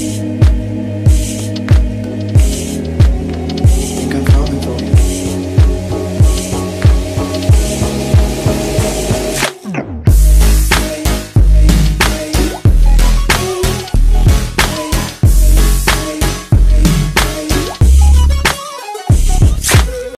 life.